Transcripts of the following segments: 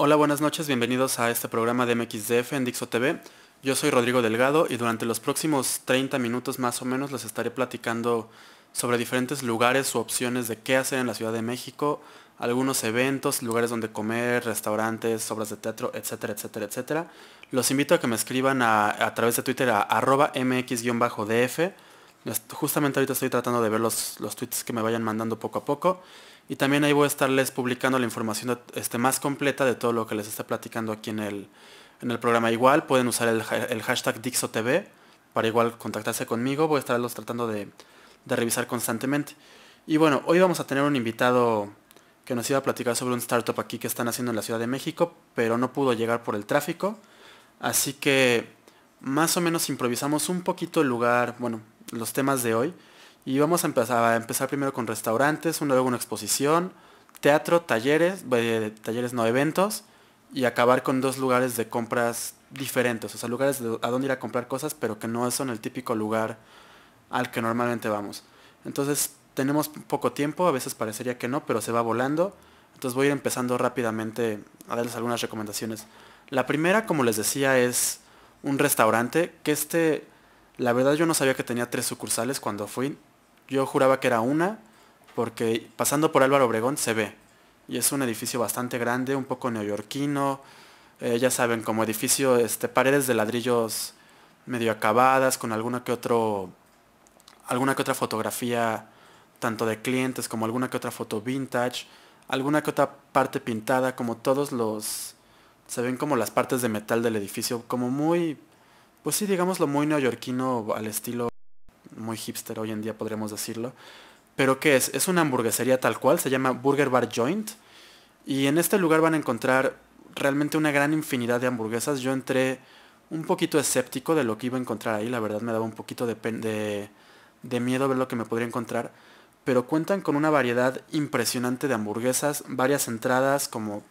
Hola, buenas noches, bienvenidos a este programa de MXDF en Dixo TV. Yo soy Rodrigo Delgado y durante los próximos 30 minutos más o menos les estaré platicando sobre diferentes lugares u opciones de qué hacer en la Ciudad de México, algunos eventos, lugares donde comer, restaurantes, obras de teatro, etcétera, etcétera, etcétera. Los invito a que me escriban a través de Twitter a @mx_df. Justamente ahorita estoy tratando de ver los tweets que me vayan mandando poco a poco. Y también ahí voy a estarles publicando la información más completa de todo lo que les esté platicando aquí en el programa. Igual pueden usar el hashtag DixoTV para igual contactarse conmigo. Voy a estarlos tratando de revisar constantemente. Y bueno, hoy vamos a tener un invitado que nos iba a platicar sobre un startup aquí que están haciendo en la Ciudad de México, pero no pudo llegar por el tráfico. Así que más o menos improvisamos un poquito el lugar, bueno, los temas de hoy. Y vamos a empezar primero con restaurantes, luego una exposición, teatro, eventos, y acabar con dos lugares de compras diferentes, o sea, lugares a donde ir a comprar cosas, pero que no son el típico lugar al que normalmente vamos. Entonces, tenemos poco tiempo, a veces parecería que no, pero se va volando. Entonces voy a ir empezando rápidamente a darles algunas recomendaciones. La primera, como les decía, es un restaurante que la verdad yo no sabía que tenía 3 sucursales cuando fui. Yo juraba que era una, porque pasando por Álvaro Obregón se ve. Y es un edificio bastante grande, un poco neoyorquino, ya saben, como edificio, paredes de ladrillos medio acabadas, con alguna que otra fotografía, tanto de clientes como alguna que otra foto vintage, alguna que otra parte pintada, como se ven como las partes de metal del edificio, como muy, pues sí, digámoslo, muy neoyorquino, al estilo muy hipster hoy en día podríamos decirlo. ¿Pero qué es? Es una hamburguesería tal cual, se llama Burger Bar Joint. Y en este lugar van a encontrar realmente una gran infinidad de hamburguesas. Yo entré un poquito escéptico de lo que iba a encontrar ahí, la verdad me daba un poquito de miedo ver lo que me podría encontrar. Pero cuentan con una variedad impresionante de hamburguesas, varias entradas, como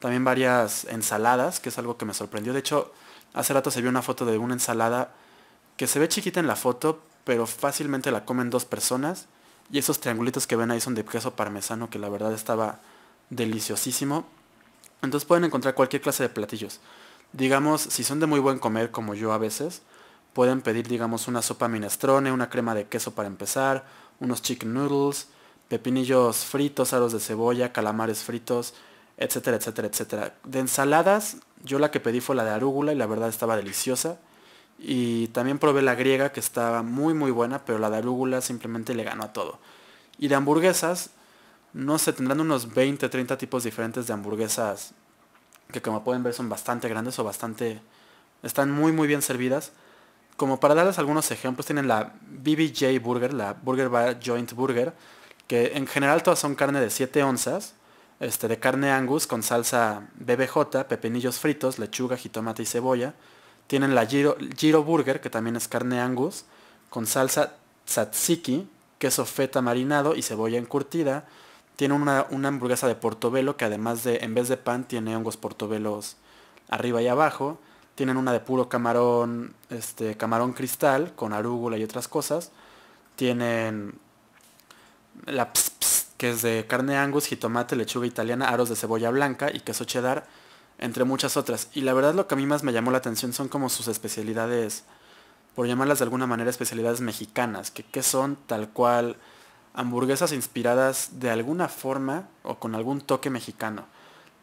también varias ensaladas, que es algo que me sorprendió. De hecho, hace rato se vio una foto de una ensalada que se ve chiquita en la foto, pero fácilmente la comen 2 personas. Y esos triangulitos que ven ahí son de queso parmesano, que la verdad estaba deliciosísimo. Entonces pueden encontrar cualquier clase de platillos. Digamos, si son de muy buen comer, como yo a veces, pueden pedir, digamos, una sopa minestrone, una crema de queso para empezar, unos chicken noodles, pepinillos fritos, aros de cebolla, calamares fritos, etcétera, etcétera, etcétera. De ensaladas, yo la que pedí fue la de arúgula y la verdad estaba deliciosa. Y también probé la griega, que estaba muy muy buena, pero la de arúgula simplemente le ganó a todo. Y de hamburguesas, no sé, tendrán unos 20, 30 tipos diferentes de hamburguesas, que como pueden ver son bastante grandes o bastante, están muy muy bien servidas. Como para darles algunos ejemplos, tienen la BBJ Burger, la Burger Bar Joint Burger, que en general todas son carne de 7 onzas. De carne Angus con salsa BBJ, pepinillos fritos, lechuga, jitomate y cebolla. Tienen la Giro Burger, que también es carne Angus, con salsa tzatziki, queso feta marinado y cebolla encurtida. Tienen una hamburguesa de portobelo, que además de, en vez de pan, tiene hongos portobelos arriba y abajo. Tienen una de puro camarón, camarón cristal, con arúgula y otras cosas. Tienen la que es de carne Angus, jitomate, lechuga italiana, aros de cebolla blanca y queso cheddar, entre muchas otras. Y la verdad lo que a mí más me llamó la atención son como sus especialidades, por llamarlas de alguna manera, especialidades mexicanas, que son tal cual hamburguesas inspiradas de alguna forma o con algún toque mexicano.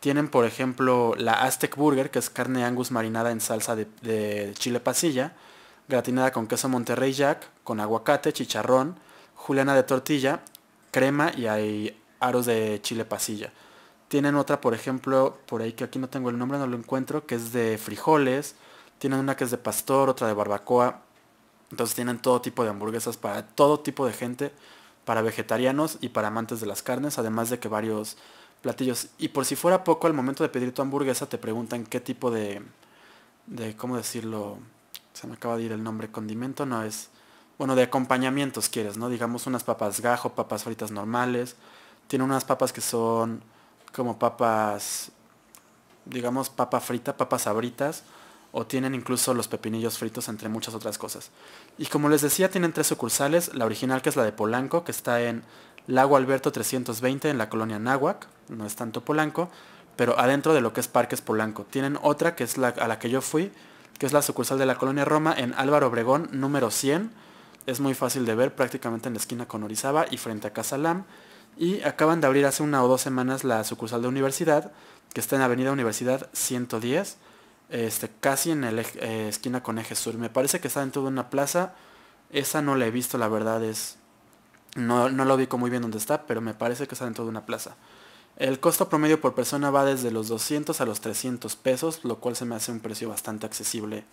Tienen, por ejemplo, la Aztec Burger, que es carne Angus marinada en salsa de chile pasilla, gratinada con queso Monterrey Jack, con aguacate, chicharrón, juliana de tortilla, crema y hay aros de chile pasilla. Tienen otra, por ejemplo, por ahí que aquí no tengo el nombre, no lo encuentro, que es de frijoles. Tienen una que es de pastor, otra de barbacoa. Entonces tienen todo tipo de hamburguesas para todo tipo de gente, para vegetarianos y para amantes de las carnes, además de que varios platillos. Y por si fuera poco, al momento de pedir tu hamburguesa te preguntan qué tipo de ¿cómo decirlo? Se me acaba de ir el nombre, condimento, no es... Bueno, de acompañamientos quieres, ¿no? Digamos unas papas gajo, papas fritas normales. Tiene unas papas que son como papas, digamos papa frita, papas sabritas. O tienen incluso los pepinillos fritos, entre muchas otras cosas. Y como les decía, tienen 3 sucursales. La original, que es la de Polanco, que está en Lago Alberto 320, en la colonia Náhuac. No es tanto Polanco. pero adentro de lo que es Parques Polanco. Tienen otra que es la a la que yo fui, que es la sucursal de la Colonia Roma en Álvaro Obregón, número 100. Es muy fácil de ver, prácticamente en la esquina con Orizaba y frente a Casa Lam. Y acaban de abrir hace 1 o 2 semanas la sucursal de Universidad, que está en Avenida Universidad 110, casi en la esquina con Eje Sur. Me parece que está dentro de una plaza. Esa no la he visto, la verdad es... No lo ubico muy bien dónde está, pero me parece que está dentro de una plaza. El costo promedio por persona va desde los 200 a los 300 pesos, lo cual se me hace un precio bastante accesible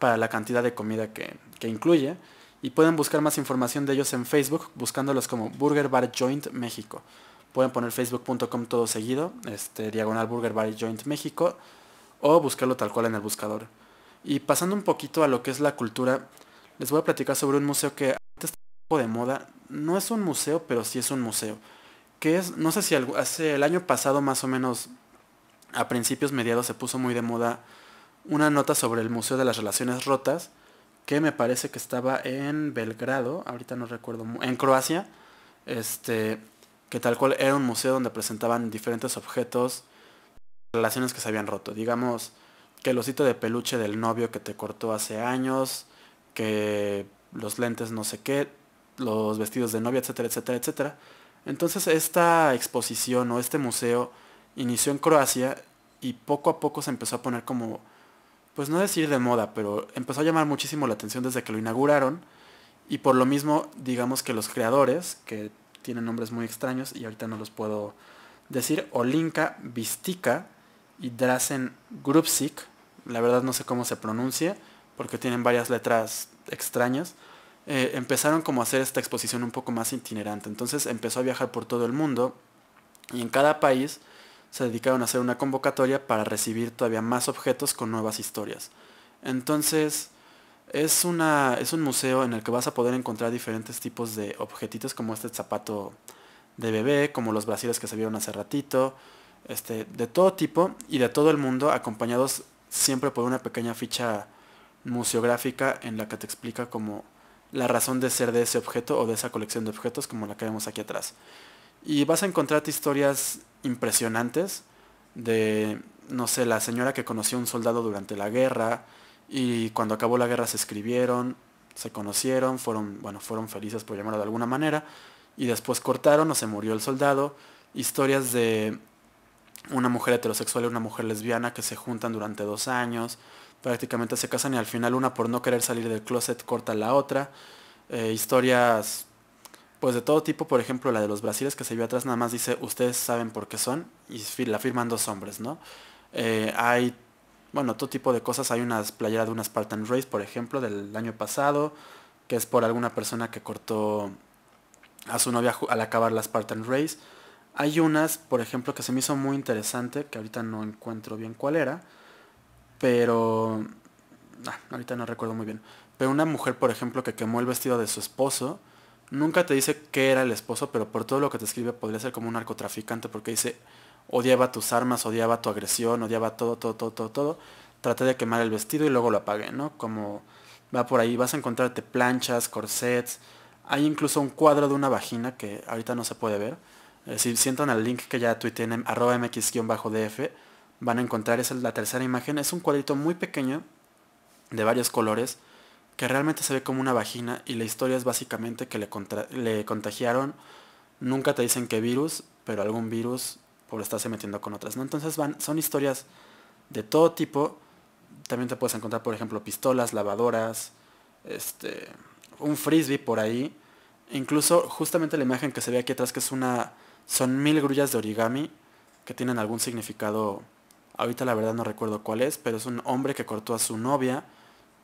para la cantidad de comida que incluye. Y pueden buscar más información de ellos en Facebook, buscándolos como Burger Bar Joint México. Pueden poner facebook.com todo seguido, diagonal Burger Bar Joint México, o buscarlo tal cual en el buscador. Y pasando un poquito a lo que es la cultura, les voy a platicar sobre un museo que antes estaba un poco de moda. No es un museo, pero sí es un museo. Que es, no sé si hace el año pasado más o menos, a principios, mediados, se puso muy de moda una nota sobre el Museo de las Relaciones Rotas, que me parece que estaba en Belgrado, ahorita no recuerdo, en Croacia, que tal cual era un museo donde presentaban diferentes objetos, relaciones que se habían roto. Digamos que el osito de peluche del novio que te cortó hace años, que los lentes no sé qué, los vestidos de novia, etcétera, etcétera, etcétera. Entonces esta exposición o este museo inició en Croacia y poco a poco se empezó a poner como, pues no decir de moda, pero empezó a llamar muchísimo la atención desde que lo inauguraron, y por lo mismo digamos que los creadores, que tienen nombres muy extraños y ahorita no los puedo decir, Olinka Vistica y Drazen Grubzik, la verdad no sé cómo se pronuncia porque tienen varias letras extrañas, empezaron como a hacer esta exposición un poco más itinerante. Entonces empezó a viajar por todo el mundo y en cada país se dedicaron a hacer una convocatoria para recibir todavía más objetos con nuevas historias. Entonces es un museo en el que vas a poder encontrar diferentes tipos de objetitos, como este zapato de bebé, como los brasiles que se vieron hace ratito, de todo tipo y de todo el mundo, acompañados siempre por una pequeña ficha museográfica en la que te explica como la razón de ser de ese objeto o de esa colección de objetos, como la que vemos aquí atrás. Y vas a encontrarte historias impresionantes de, no sé, la señora que conoció a un soldado durante la guerra y cuando acabó la guerra se escribieron, se conocieron, fueron felices, por llamarlo de alguna manera, y después cortaron o se murió el soldado. Historias de una mujer heterosexual y una mujer lesbiana que se juntan durante 2 años, prácticamente se casan y al final una, por no querer salir del closet, corta a la otra. Historias pues de todo tipo, por ejemplo la de los brasiles que se vio atrás, nada más dice ustedes saben por qué son, y la firman 2 hombres, ¿no? Hay, bueno, todo tipo de cosas. Hay una playera de una Spartan Race, por ejemplo, del año pasado, que es por alguna persona que cortó a su novia al acabar la Spartan Race. Hay unas, por ejemplo, que se me hizo muy interesante, que ahorita no encuentro bien cuál era, pero ahorita no recuerdo muy bien. Pero una mujer, por ejemplo, que quemó el vestido de su esposo. Nunca te dice qué era el esposo, pero por todo lo que te escribe podría ser como un narcotraficante, porque dice odiaba tus armas, odiaba tu agresión, odiaba todo. Traté de quemar el vestido y luego lo apagué, ¿no? Como va por ahí. Vas a encontrarte planchas, corsets. Hay incluso un cuadro de una vagina que ahorita no se puede ver. Si sientan al link que ya tuiteé en @mx_df, van a encontrar, es la tercera imagen, es un cuadrito muy pequeño de varios colores que realmente se ve como una vagina, y la historia es básicamente que le contagiaron, nunca te dicen qué virus, pero algún virus por estarse metiendo con otras, ¿no? Entonces son historias de todo tipo. También te puedes encontrar, por ejemplo, pistolas, lavadoras, un frisbee por ahí. Incluso justamente la imagen que se ve aquí atrás, que es son 1000 grullas de origami que tienen algún significado. Ahorita la verdad no recuerdo cuál es, pero es un hombre que cortó a su novia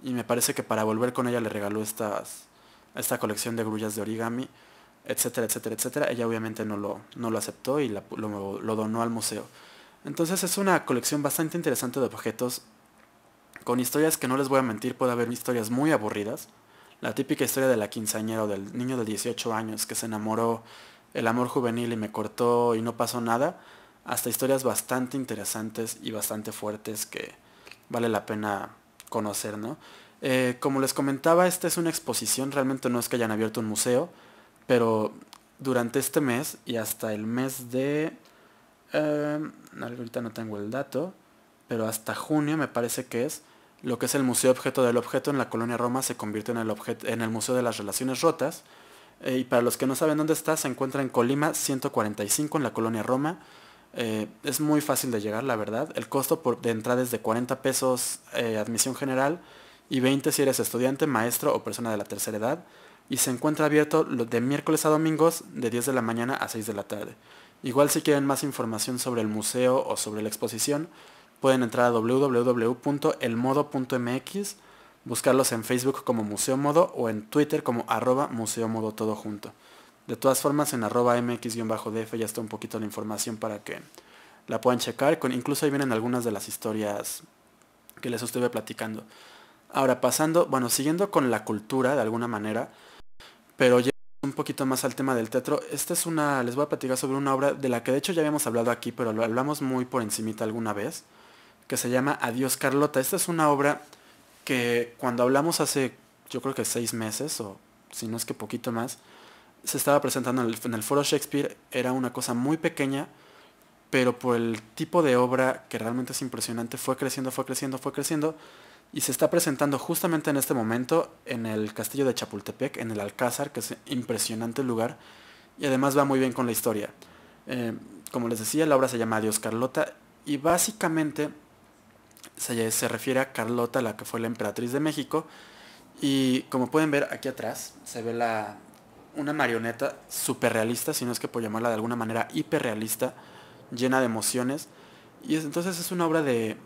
y me parece que para volver con ella le regaló esta colección de grullas de origami, etcétera, etcétera, etcétera. Ella obviamente no lo aceptó y lo donó al museo. Entonces es una colección bastante interesante de objetos, con historias que, no les voy a mentir, puede haber historias muy aburridas. La típica historia de la quinceañera o del niño de 18 años que se enamoró, el amor juvenil y me cortó y no pasó nada, hasta historias bastante interesantes y bastante fuertes que vale la pena conocer, ¿no? Como les comentaba, esta es una exposición, realmente no es que hayan abierto un museo, pero durante este mes y hasta el mes de Ahorita no tengo el dato, pero hasta junio me parece que es, lo que es el Museo Objeto del Objeto en la Colonia Roma se convirtió en el Museo de las Relaciones Rotas. Y para los que no saben dónde está, se encuentra en Colima 145 en la Colonia Roma. Es muy fácil de llegar, la verdad. El costo de entrada es de 40 pesos admisión general y 20 si eres estudiante, maestro o persona de la tercera edad. Y se encuentra abierto de miércoles a domingos de 10 de la mañana a 6 de la tarde. Igual si quieren más información sobre el museo o sobre la exposición, pueden entrar a www.elmodo.mx, buscarlos en Facebook como Museo Modo o en Twitter como @museomodo todo junto. De todas formas, en @mx-df ya está un poquito la información para que la puedan checar. Incluso ahí vienen algunas de las historias que les estuve platicando. Ahora pasando, bueno, siguiendo con la cultura de alguna manera, pero ya un poquito más al tema del teatro. Les voy a platicar sobre una obra de la que de hecho ya habíamos hablado aquí, pero lo hablamos muy por encimita alguna vez, que se llama Adiós Carlota. Esta es una obra que cuando hablamos hace, yo creo que 6 meses, o si no es que poquito más, se estaba presentando en el Foro Shakespeare. Era una cosa muy pequeña, pero por el tipo de obra que realmente es impresionante, fue creciendo, y se está presentando justamente en este momento en el castillo de Chapultepec, en el Alcázar, que es un impresionante lugar, y además va muy bien con la historia. Como les decía, la obra se llama Adiós Carlota, y básicamente se refiere a Carlota, la que fue la emperatriz de México, y como pueden ver aquí atrás se ve una marioneta superrealista, si no es que por llamarla de alguna manera hiperrealista, llena de emociones, y entonces es una obra de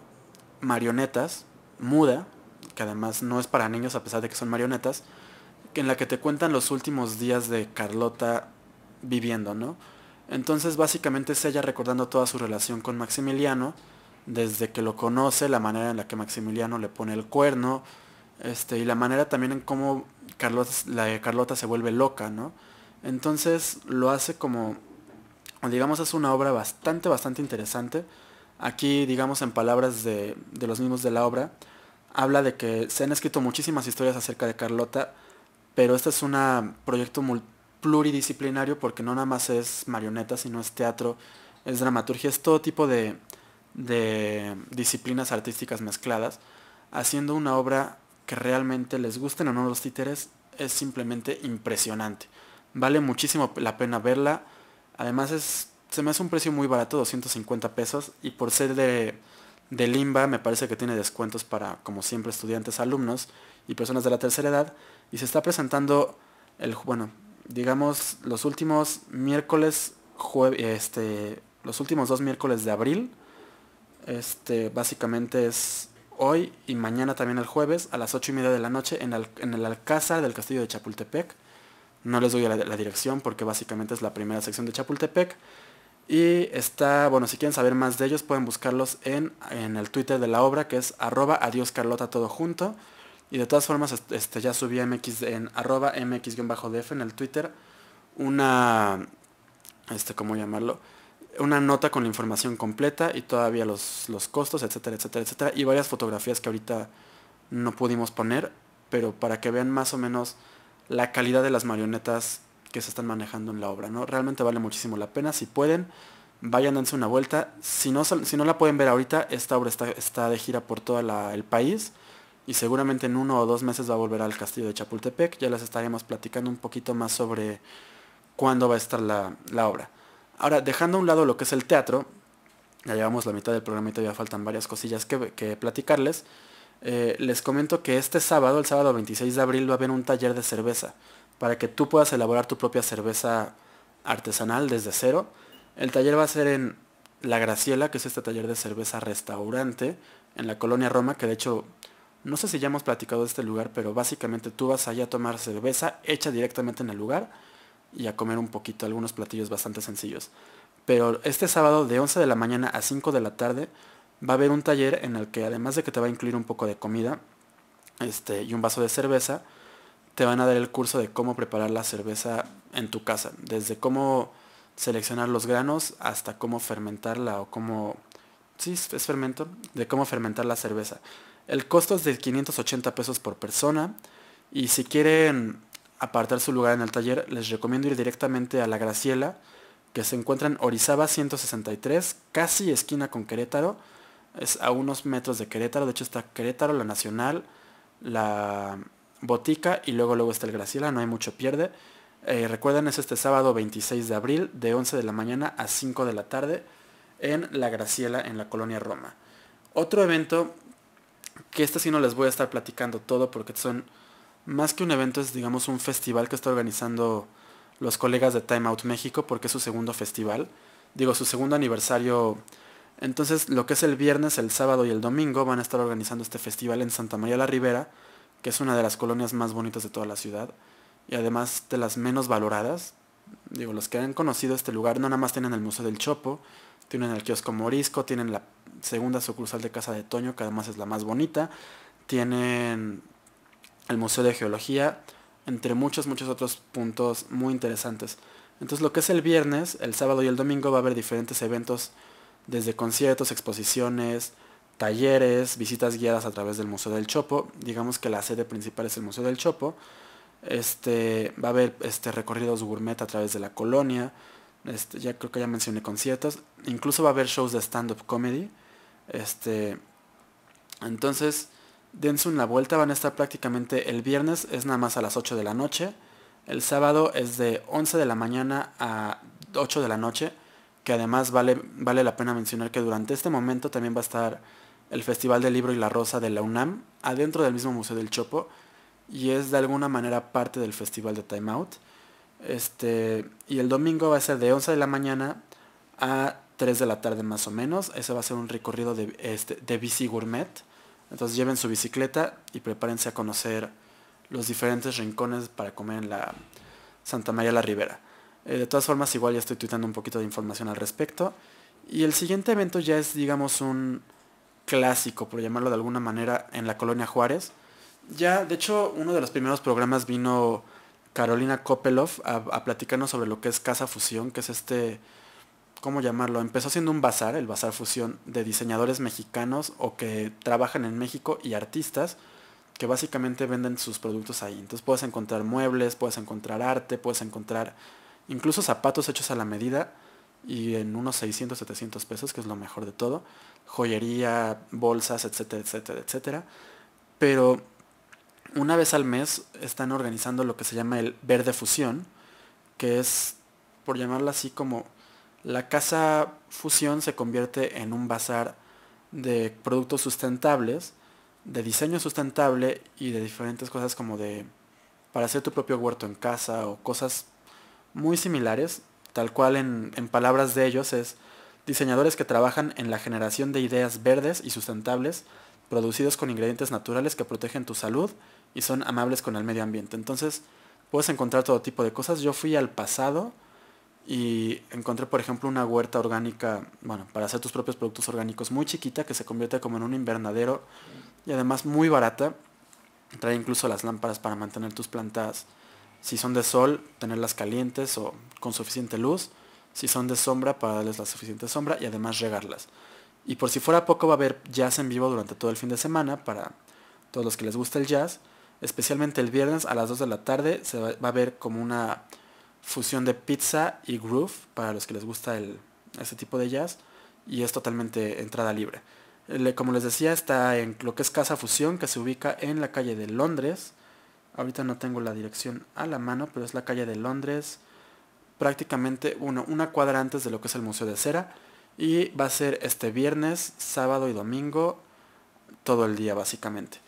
marionetas, muda, que además no es para niños a pesar de que son marionetas, en la que te cuentan los últimos días de Carlota viviendo, ¿no? Entonces básicamente es ella recordando toda su relación con Maximiliano, desde que lo conoce, la manera en la que Maximiliano le pone el cuerno, y la manera también en cómo Carlota se vuelve loca, ¿no? Entonces lo hace como, digamos, es una obra bastante interesante. Aquí, digamos, en palabras de los mismos de la obra, habla de que se han escrito muchísimas historias acerca de Carlota, pero este es un proyecto pluridisciplinario, porque no nada más es marioneta, sino es teatro, es dramaturgia, es todo tipo de disciplinas artísticas mezcladas, haciendo una obra que realmente, les gusten o no los títeres, es simplemente impresionante. Vale muchísimo la pena verla. Además se me hace un precio muy barato, 250 pesos, y por ser de Limba me parece que tiene descuentos para, como siempre, estudiantes, alumnos y personas de la tercera edad, y se está presentando los últimos miércoles, los últimos 2 miércoles de abril. Básicamente es hoy y mañana también el jueves a las 8:30 de la noche en el Alcázar del Castillo de Chapultepec. No les doy la dirección porque básicamente es la primera sección de Chapultepec. Y si quieren saber más de ellos pueden buscarlos en el Twitter de la obra, que es @adioscarlota todo junto. Y de todas formas ya subí en @mx-df en el Twitter una nota con la información completa y todavía los costos, etcétera, y varias fotografías que ahorita no pudimos poner, pero para que vean más o menos la calidad de las marionetas que se están manejando en la obra, ¿no? Realmente vale muchísimo la pena. Si pueden, vayan, dense una vuelta. Si no la pueden ver ahorita, esta obra está de gira por todo el país, y seguramente en 1 o 2 meses va a volver al castillo de Chapultepec. Ya les estaremos platicando un poquito más sobre cuándo va a estar la obra. Ahora, dejando a un lado lo que es el teatro, ya llevamos la mitad del programa y todavía faltan varias cosillas que platicarles. Les comento que este sábado, el sábado 26 de abril, va a haber un taller de cerveza para que tú puedas elaborar tu propia cerveza artesanal desde cero. El taller va a ser en La Graciela, que es este taller de cerveza restaurante en la Colonia Roma, que de hecho, no sé si ya hemos platicado de este lugar, pero básicamente tú vas allá a tomar cerveza hecha directamente en el lugar y a comer un poquito, algunos platillos bastante sencillos. Pero este sábado de 11 de la mañana a 5 de la tarde va a haber un taller en el que, además de que te va a incluir un poco de comida y un vaso de cerveza, te van a dar el curso de cómo preparar la cerveza en tu casa, desde cómo seleccionar los granos hasta cómo fermentarla de cómo fermentar la cerveza. El costo es de 580 pesos por persona, y si quieren apartar su lugar en el taller, les recomiendo ir directamente a La Graciela, que se encuentra en Orizaba 163, casi esquina con Querétaro, es a unos metros de Querétaro, de hecho está Querétaro, la Nacional, la Botica y luego está el Graciela, no hay mucho pierde. Recuerden, es este sábado 26 de abril de 11 de la mañana a 5 de la tarde en La Graciela, en la Colonia Roma. Otro evento, que este sí no les voy a estar platicando todo porque son más que un evento, es digamos un festival que está organizando los colegas de Time Out México porque es su segundo festival, digo su segundo aniversario. Entonces lo que es el viernes, el sábado y el domingo van a estar organizando este festival en Santa María la Rivera, que es una de las colonias más bonitas de toda la ciudad y además de las menos valoradas. Digo, los que han conocido este lugar no nada más tienen el Museo del Chopo, tienen el kiosco Morisco, tienen la segunda sucursal de Casa de Toño, que además es la más bonita, tienen el Museo de Geología, entre muchos otros puntos muy interesantes. Entonces lo que es el viernes, el sábado y el domingo va a haber diferentes eventos, desde conciertos, exposiciones, talleres, visitas guiadas a través del Museo del Chopo. Digamos que la sede principal es el Museo del Chopo. Va a haber recorridos gourmet a través de la colonia. Ya creo que ya mencioné conciertos. Incluso va a haber shows de stand-up comedy. Entonces, dense una vuelta. Van a estar prácticamente el viernes, es nada más a las 8 de la noche. El sábado es de 11 de la mañana a 8 de la noche. Que además vale la pena mencionar que durante este momento también va a estar el Festival del Libro y la Rosa de la UNAM, adentro del mismo Museo del Chopo. Y es de alguna manera parte del Festival de Time Out. Y el domingo va a ser de 11 de la mañana a 3 de la tarde más o menos. Ese va a ser un recorrido de bici gourmet. Entonces lleven su bicicleta y prepárense a conocer los diferentes rincones para comer en la Santa María la Rivera. De todas formas, igual ya estoy tuitando un poquito de información al respecto. Y el siguiente evento ya es, digamos, un clásico, por llamarlo de alguna manera, en la Colonia Juárez. Ya, de hecho, uno de los primeros programas vino Carolina Kopelov a platicarnos sobre lo que es Casa Fusión, que es ¿cómo llamarlo? Empezó siendo un bazar, el Bazar Fusión, de diseñadores mexicanos o que trabajan en México y artistas que básicamente venden sus productos ahí. Entonces puedes encontrar muebles, puedes encontrar arte, puedes encontrar incluso zapatos hechos a la medida y en unos 600, 700 pesos, que es lo mejor de todo. Joyería, bolsas, etcétera, etcétera, etcétera. Pero una vez al mes están organizando lo que se llama el Verde Fusión, que es, por llamarlo así, como la Casa Fusión se convierte en un bazar de productos sustentables, de diseño sustentable y de diferentes cosas como para hacer tu propio huerto en casa o cosas muy similares. Tal cual, en palabras de ellos, es diseñadores que trabajan en la generación de ideas verdes y sustentables, producidos con ingredientes naturales que protegen tu salud y son amables con el medio ambiente. Entonces puedes encontrar todo tipo de cosas. Yo fui al pasado y encontré, por ejemplo, una huerta orgánica, bueno, para hacer tus propios productos orgánicos, muy chiquita, que se convierte como en un invernadero y además muy barata. Trae incluso las lámparas para mantener tus plantas, si son de sol, tenerlas calientes o con suficiente luz, si son de sombra, para darles la suficiente sombra y además regarlas. Y por si fuera poco, va a haber jazz en vivo durante todo el fin de semana para todos los que les gusta el jazz. Especialmente el viernes a las 2 de la tarde se va a ver como una fusión de pizza y groove para los que les gusta ese tipo de jazz, y es totalmente entrada libre. Como les decía, está en lo que es Casa Fusión, que se ubica en la calle de Londres. Ahorita no tengo la dirección a la mano, pero es la calle de Londres, prácticamente una cuadra antes de lo que es el Museo de Cera. Y va a ser este viernes, sábado y domingo, todo el día básicamente.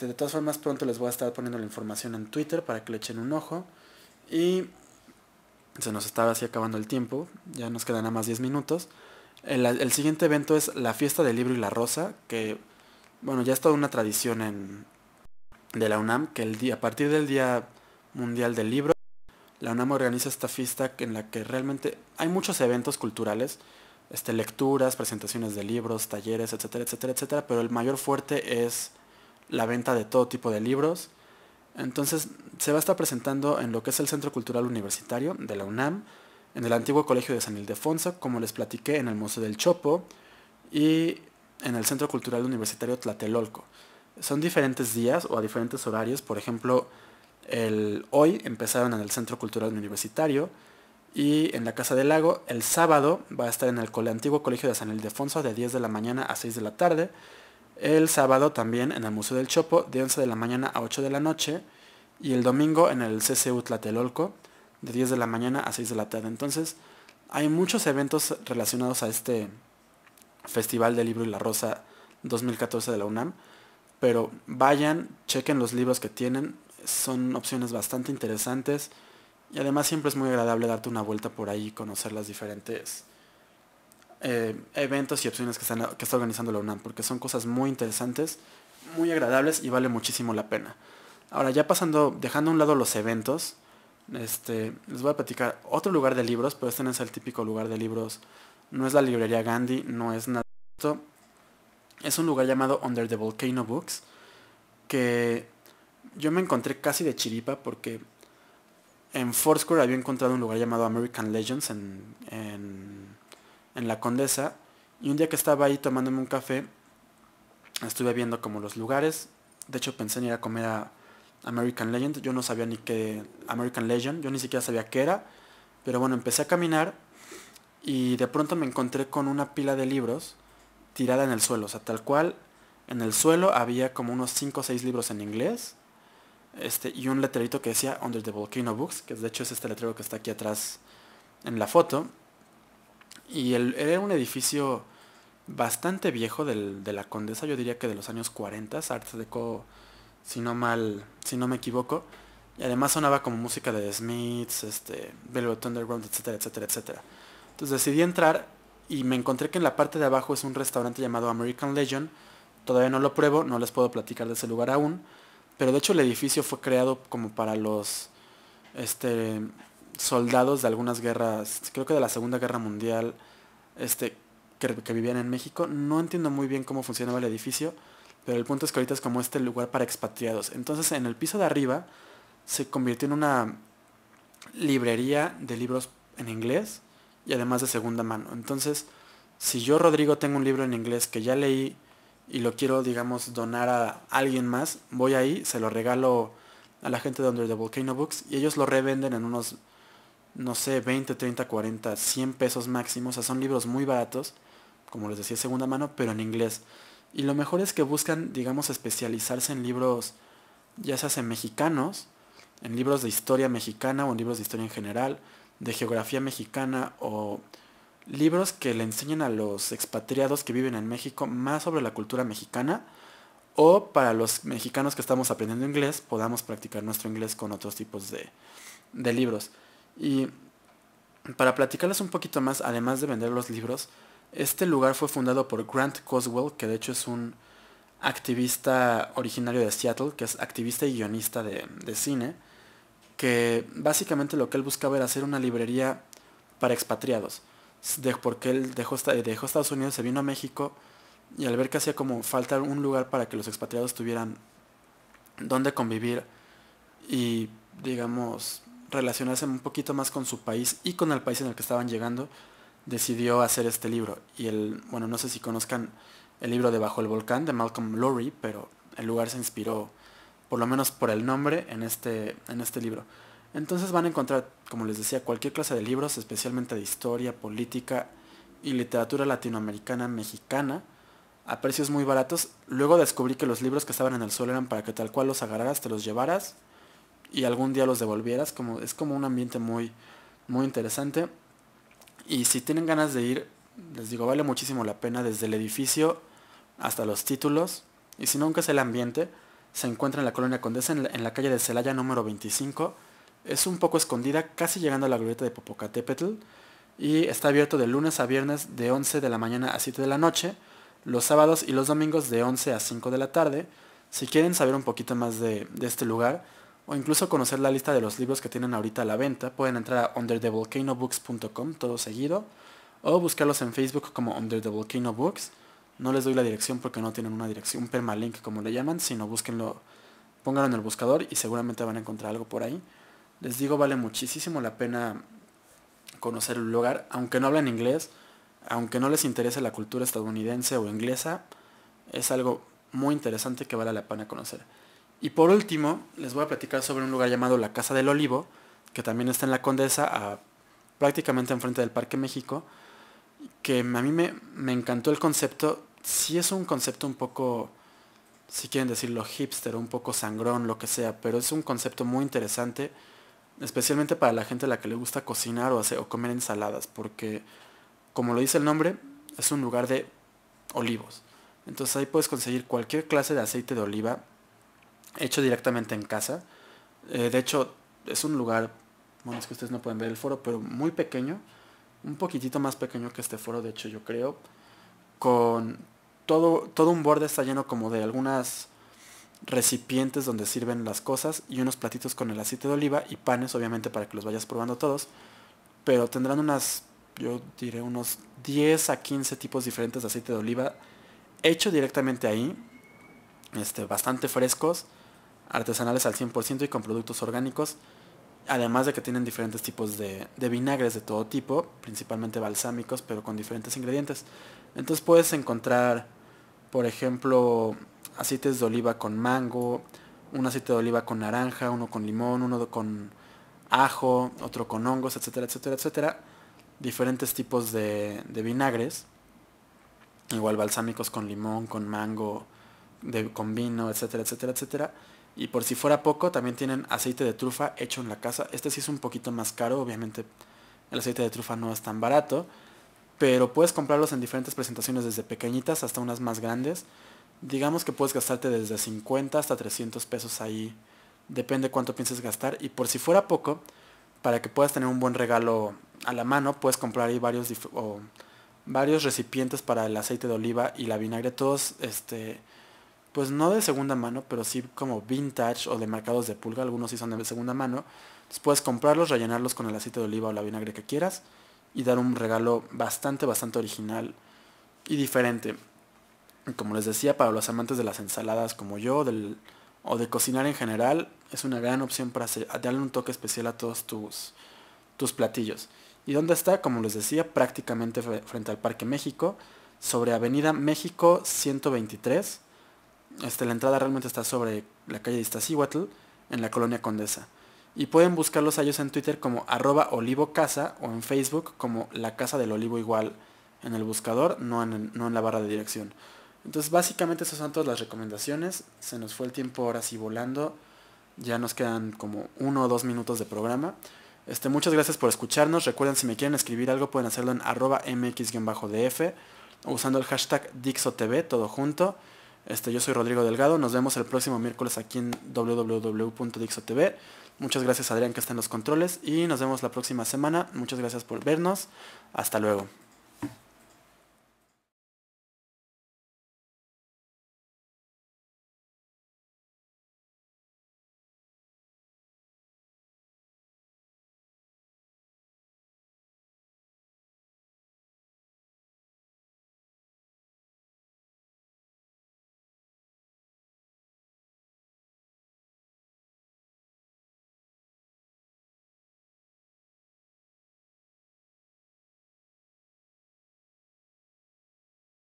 De todas formas, pronto les voy a estar poniendo la información en Twitter para que le echen un ojo. Y se nos está así acabando el tiempo, ya nos quedan nada más 10 minutos. El siguiente evento es la Fiesta del Libro y la Rosa, que bueno, ya es toda una tradición de la UNAM, que a partir del Día Mundial del Libro, la UNAM organiza esta fiesta en la que realmente hay muchos eventos culturales, lecturas, presentaciones de libros, talleres, etcétera, etcétera, etcétera, pero el mayor fuerte es la venta de todo tipo de libros. Entonces se va a estar presentando en lo que es el Centro Cultural Universitario de la UNAM, en el Antiguo Colegio de San Ildefonso, como les platiqué, en el Museo del Chopo y en el Centro Cultural Universitario Tlatelolco. Son diferentes días o a diferentes horarios. Por ejemplo, hoy empezaron en el Centro Cultural Universitario, y en la Casa del Lago. El sábado va a estar en el Antiguo Colegio de San Ildefonso de 10 de la mañana a 6 de la tarde. El sábado también en el Museo del Chopo de 11 de la mañana a 8 de la noche. Y el domingo en el CCU Tlatelolco de 10 de la mañana a 6 de la tarde. Entonces hay muchos eventos relacionados a este Festival del Libro y la Rosa 2014 de la UNAM. Pero vayan, chequen los libros que tienen. Son opciones bastante interesantes. Y además siempre es muy agradable darte una vuelta por ahí y conocer las diferentes eventos y opciones que está organizando la UNAM, porque son cosas muy interesantes, muy agradables y vale muchísimo la pena. Ahora ya dejando a un lado los eventos, les voy a platicar otro lugar de libros, pero este no es el típico lugar de libros, no es la librería Gandhi, no es nada de esto. Es un lugar llamado Under the Volcano Books, que yo me encontré casi de chiripa porque en Foursquare había encontrado un lugar llamado American Legends en La Condesa. Y un día que estaba ahí tomándome un café, estuve viendo como los lugares. De hecho pensé en ir a comer a American Legend. Yo no sabía ni qué American Legend, yo ni siquiera sabía qué era. Pero bueno, empecé a caminar y de pronto me encontré con una pila de libros tirada en el suelo. O sea, tal cual, en el suelo había como unos 5 o 6 libros en inglés. Y un letrerito que decía Under the Volcano Books, que de hecho es este letrero que está aquí atrás en la foto. Y era un edificio bastante viejo de La Condesa, yo diría que de los años 40, Art Deco, si no me equivoco. Y además sonaba como música de The Smiths, Velvet Underground, etcétera, etcétera, etcétera. Entonces decidí entrar y me encontré que en la parte de abajo es un restaurante llamado American Legend. Todavía no lo pruebo, no les puedo platicar de ese lugar aún. Pero de hecho el edificio fue creado como para los soldados de algunas guerras, creo que de la Segunda Guerra Mundial, que vivían en México. No entiendo muy bien cómo funcionaba el edificio, pero el punto es que ahorita es como este lugar para expatriados. Entonces en el piso de arriba se convirtió en una librería de libros en inglés y además de segunda mano. Entonces si yo, Rodrigo, tengo un libro en inglés que ya leí y lo quiero, digamos, donar a alguien más, voy ahí, se lo regalo a la gente de Under the Volcano Books y ellos lo revenden en unos, no sé, 20, 30, 40, 100 pesos máximo. O sea, son libros muy baratos, como les decía, segunda mano, pero en inglés. Y lo mejor es que buscan, digamos, especializarse en libros, ya se hacen mexicanos, en libros de historia mexicana o en libros de historia en general, de geografía mexicana o libros que le enseñen a los expatriados que viven en México más sobre la cultura mexicana, o para los mexicanos que estamos aprendiendo inglés, podamos practicar nuestro inglés con otros tipos de libros. Y para platicarles un poquito más, además de vender los libros, este lugar fue fundado por Grant Coswell, que de hecho es un activista originario de Seattle, que es activista y guionista de cine, que básicamente lo que él buscaba era hacer una librería para expatriados. Porque él dejó Estados Unidos, se vino a México y al ver que hacía como falta un lugar para que los expatriados tuvieran donde convivir y, digamos, relacionarse un poquito más con su país y con el país en el que estaban llegando, decidió hacer este libro. Y bueno, no sé si conozcan el libro de Bajo el Volcán de Malcolm Lowry, pero el lugar se inspiró, por lo menos por el nombre, en este libro. Entonces van a encontrar, como les decía, cualquier clase de libros, especialmente de historia, política y literatura latinoamericana, mexicana, a precios muy baratos. Luego descubrí que los libros que estaban en el suelo eran para que tal cual los agarraras, te los llevaras y algún día los devolvieras. Es como un ambiente muy, muy interesante. Y si tienen ganas de ir, les digo, vale muchísimo la pena, desde el edificio hasta los títulos. Y si nunca es el ambiente, se encuentra en la Colonia Condesa, en la calle de Celaya número 25. Es un poco escondida, casi llegando a la glorieta de Popocatépetl, y está abierto de lunes a viernes de 11 de la mañana a 7 de la noche, los sábados y los domingos de 11 a 5 de la tarde. Si quieren saber un poquito más de este lugar, o incluso conocer la lista de los libros que tienen ahorita a la venta, pueden entrar a underthevolcanobooks.com, todo seguido, o buscarlos en Facebook como Under the Volcano Books. No les doy la dirección porque no tienen una dirección, un permalink como le llaman, sino búsquenlo, pónganlo en el buscador y seguramente van a encontrar algo por ahí. Les digo, vale muchísimo la pena conocer el lugar, aunque no hablan inglés, aunque no les interese la cultura estadounidense o inglesa, es algo muy interesante que vale la pena conocer. Y por último, les voy a platicar sobre un lugar llamado La Casa del Olivo, que también está en La Condesa, a prácticamente enfrente del Parque México, que a mí me encantó el concepto. Sí es un concepto un poco, si quieren decirlo, hipster, un poco sangrón, lo que sea, pero es un concepto muy interesante, especialmente para la gente a la que le gusta cocinar o comer ensaladas, porque, como lo dice el nombre, es un lugar de olivos. Entonces ahí puedes conseguir cualquier clase de aceite de oliva hecho directamente en casa. De hecho, es un lugar, bueno, es que ustedes no pueden ver el foro, pero muy pequeño, un poquitito más pequeño que este foro, de hecho, yo creo, con todo un borde está lleno como de algunas recipientes donde sirven las cosas y unos platitos con el aceite de oliva y panes, obviamente, para que los vayas probando todos, pero tendrán unas, yo diré, unos 10 a 15 tipos diferentes de aceite de oliva hecho directamente ahí, bastante frescos, artesanales al 100% y con productos orgánicos, además de que tienen diferentes tipos de vinagres de todo tipo, principalmente balsámicos, pero con diferentes ingredientes. Entonces puedes encontrar, por ejemplo, aceites de oliva con mango, un aceite de oliva con naranja, uno con limón, uno con ajo, otro con hongos, etcétera, etcétera, etcétera. Diferentes tipos de vinagres, igual balsámicos con limón, con mango, con vino, etcétera, etcétera, etcétera. Y por si fuera poco, también tienen aceite de trufa hecho en la casa. Este sí es un poquito más caro, obviamente el aceite de trufa no es tan barato, pero puedes comprarlos en diferentes presentaciones, desde pequeñitas hasta unas más grandes. Digamos que puedes gastarte desde 50 hasta 300 pesos ahí, depende cuánto pienses gastar. Y por si fuera poco, para que puedas tener un buen regalo a la mano, puedes comprar ahí varios recipientes para el aceite de oliva y la vinagre, todos pues no de segunda mano, pero sí como vintage o de marcados de pulga. Algunos sí son de segunda mano. Entonces puedes comprarlos, rellenarlos con el aceite de oliva o la vinagre que quieras y dar un regalo bastante, bastante original y diferente. Y como les decía, para los amantes de las ensaladas como yo, o de cocinar en general, es una gran opción para darle un toque especial a todos tus platillos. ¿Y dónde está? Como les decía, prácticamente frente al Parque México, sobre Avenida México 123. La entrada realmente está sobre la calle de Iztaccíhuatl, en la Colonia Condesa. Y pueden buscarlos a ellos en Twitter como @olivocasa o en Facebook como La Casa del Olivo, igual en el buscador, no en la barra de dirección. Entonces básicamente esas son todas las recomendaciones. Se nos fue el tiempo ahora sí volando. Ya nos quedan como 1 o 2 minutos de programa. Muchas gracias por escucharnos. Recuerden, si me quieren escribir algo pueden hacerlo en @mx_df o usando el hashtag Dixo TV, todo junto. Yo soy Rodrigo Delgado, nos vemos el próximo miércoles aquí en www.dixotv. Muchas gracias a Adrián que está en los controles y nos vemos la próxima semana. Muchas gracias por vernos. Hasta luego.